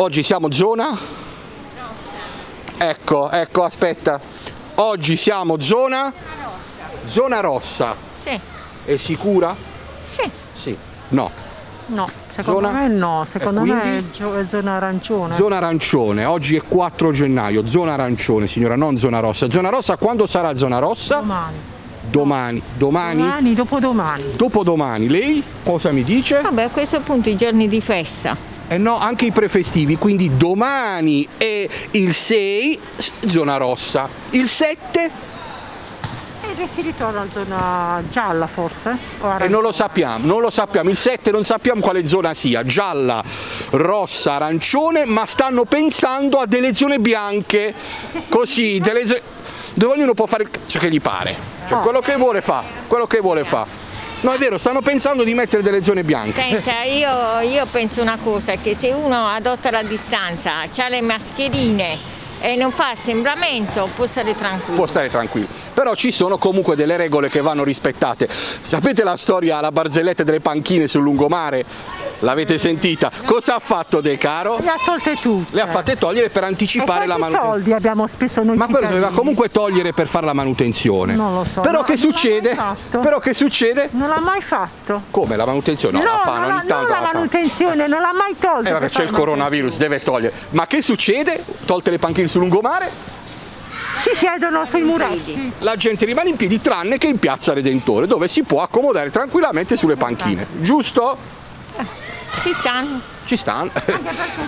Oggi siamo zona? Ecco, ecco, aspetta. Oggi siamo zona? Zona rossa. Sì. È sicura? Sì. Sì. No. No, secondo me no, secondo me è zona arancione. Zona arancione, oggi è 4 gennaio, zona arancione signora, non zona rossa. Zona rossa quando sarà zona rossa? Domani. Domani, domani? Domani, dopodomani. Dopodomani, lei cosa mi dice? Vabbè, a questo punto i giorni di festa. Eh no, anche i prefestivi, quindi domani è il 6, zona rossa, il 7... E si ritorna alla zona gialla forse? E non lo sappiamo, non lo sappiamo, il 7 non sappiamo quale zona sia, gialla, rossa, arancione, ma stanno pensando a delle zone bianche, così, delle zone dove ognuno può fare ciò che gli pare, cioè quello che vuole fa, quello che vuole fa. No, è vero, stanno pensando di mettere delle zone bianche. Senta, io penso una cosa, che se uno adotta la distanza, ha le mascherine e non fa assembramento, può stare tranquillo. Può stare tranquillo, però ci sono comunque delle regole che vanno rispettate. Sapete la storia, la barzelletta delle panchine sul lungomare? L'avete sentita? Cosa ha fatto De Caro? Le ha tolte tutte. Le ha fatte togliere per anticipare la manutenzione. Ma soldi abbiamo speso noi? Ma quello doveva comunque togliere per fare la manutenzione. Non lo so. Però, no, che succede? Però che succede? Non l'ha mai fatto. Come la manutenzione? No, no, la fanno ogni tanto. La manutenzione non l'ha mai tolta. Perché c'è il coronavirus, deve togliere. Ma che succede? Tolte le panchine sul lungomare? Si siedono sui muretti. La gente rimane in piedi tranne che in Piazza Redentore, dove si può accomodare tranquillamente sulle panchine, giusto? Ci stanno. Ci stanno.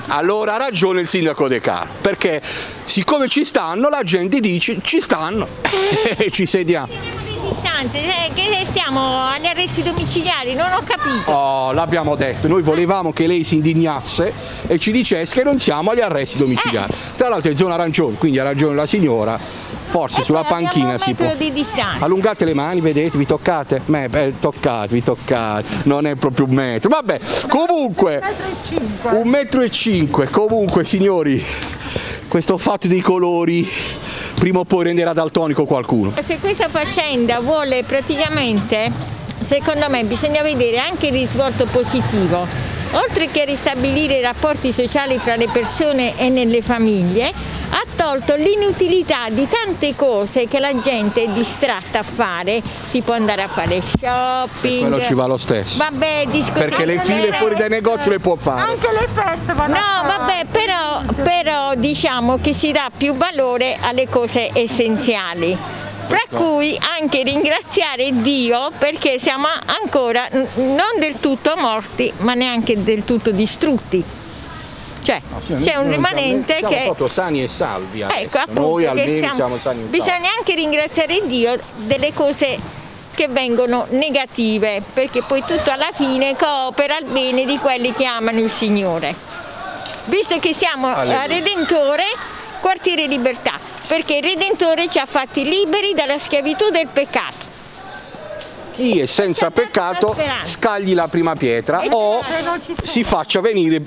Allora ha ragione il sindaco De Caro, perché siccome ci stanno la gente dice ci stanno e ci sediamo. Che stiamo agli arresti domiciliari, non ho capito. Oh, l'abbiamo detto, noi volevamo che lei si indignasse e ci dicesse che non siamo agli arresti domiciliari. Tra l'altro è zona arancione, quindi ha ragione la signora, forse sulla panchina si può. Di allungate le mani, vedete, vi toccate? Toccate, vi toccate, non è proprio un metro. Vabbè, comunque, 1,5 metri, comunque signori, questo fatto dei colori prima o poi renderà daltonico qualcuno. Se questa faccenda vuole praticamente, secondo me bisogna vedere anche il risvolto positivo, oltre che ristabilire i rapporti sociali fra le persone e nelle famiglie, ha tolto l'inutilità di tante cose che la gente è distratta a fare, tipo andare a fare shopping. Quello ci va lo stesso. Vabbè, discoteche. Perché le file fuori dai negozi le può fare. Anche le feste vanno a fare. No, vabbè, però diciamo che si dà più valore alle cose essenziali, tra cui anche ringraziare Dio perché siamo ancora non del tutto morti ma neanche del tutto distrutti, cioè c'è un rimanente che siamo proprio sani e salvi adesso. Ecco, appunto, noi almeno siamo sani e salvi. Bisogna anche ringraziare Dio delle cose che vengono negative, perché poi tutto alla fine coopera al bene di quelli che amano il Signore, visto che siamo a Redentore, Quartiere Libertà, perché il Redentore ci ha fatti liberi dalla schiavitù del peccato. Chi è senza peccato scagli la prima pietra o si faccia venire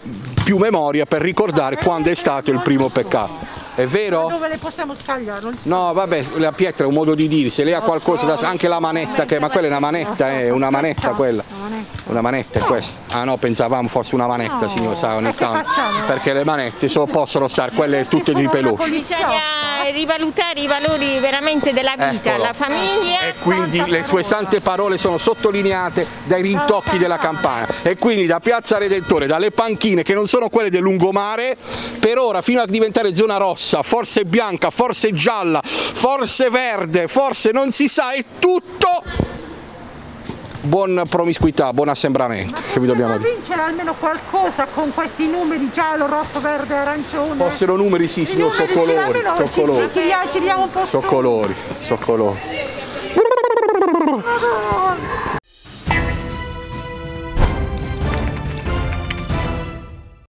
più memoria per ricordare quando è stato il primo peccato. È vero? Dove le possiamo scagliare? No, vabbè, la pietra è un modo di dire, se lei ha qualcosa da... anche la manetta, ma quella è una manetta, è una manetta quella. Una manetta è questa. Ah no, pensavamo fosse una manetta, signor, sa, ogni tanto. Perché le manette solo possono stare, quelle tutte di peluche. Bisogna rivalutare i valori veramente della vita, la famiglia. E quindi le sue sante parole sono sottolineate dai rintocchi della campana. E quindi da Piazza Redentore, dalle panchine che non sono quelle del lungomare, per ora fino a diventare zona rossa, forse bianca, forse gialla, forse verde, forse non si sa, è tutto. Buon promiscuità, buon assembramento. Ma che vi dobbiamo dire? Vincere almeno qualcosa con questi numeri giallo, rosso, verde, arancione. Fossero numeri, sì, signor, so colori. So colori. So colori. So colori.